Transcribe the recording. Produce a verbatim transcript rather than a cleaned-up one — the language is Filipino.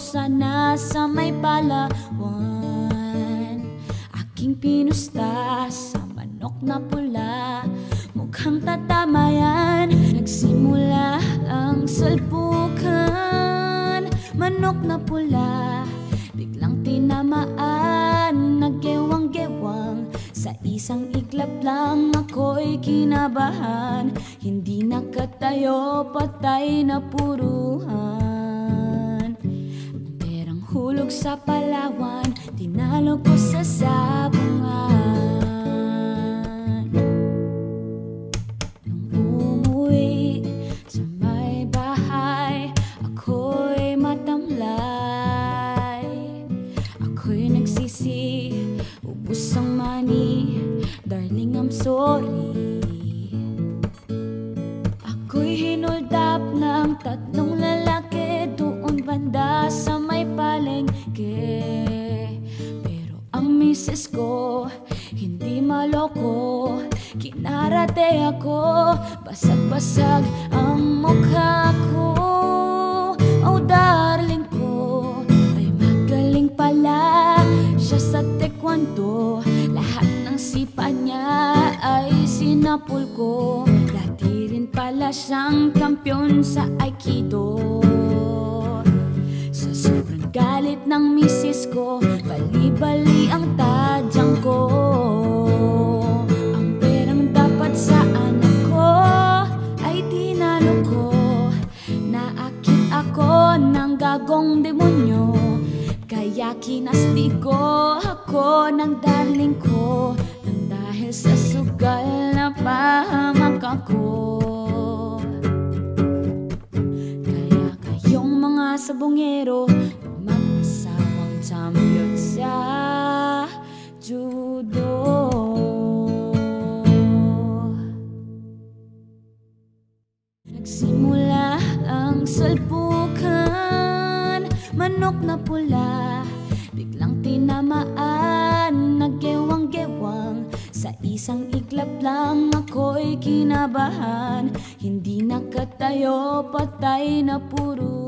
sana sa may Palawan. Aking pinusta sa manok na pula, mukhang tatamayan. Nagsimula ang salpukan, manok na pula biglang tinamaan. Nagewang-gewang sa isang iglap lang, ako'y kinabahan. Hindi nakatayo, patay na puruhan. Hulog sa Palawan, tinalo ko sa sabungan. Nung umuwi sa may bahay, ako'y matamlay. Ako'y nagsisi, ubos ang mani. Darling, I'm sorry. Ako'y hinoldap ng tatlong lalaki doon banda sa may palengke. Pero ang misis ko, hindi maloko. Kinarate ako, basag-basag ang mukha ko. Oh darling ko, ay magaling pala siya sa taekwondo. Lahat ng sipa niya ay sinapul ko. Dati rin pala siyang kampiyon sa Aikido. Sa sobrang galit ng misis ko, bali-bali ang tadyang ko. Ang perang dapat sa anak ko ay tinalo ko. Naakit ako ng gagong demonyo, kaya kinastigo ako ng darling ko. Sa sugal na pahamak ako, kaya kayong mga sabongero, mag-asawang champion sa judo. Nagsimula ang salpukan, manok na pula biglang tinamaan. Nagewang-gewang sa isang iglap lang, ako'y kinabahan. Hindi nakatayo, patay na puro.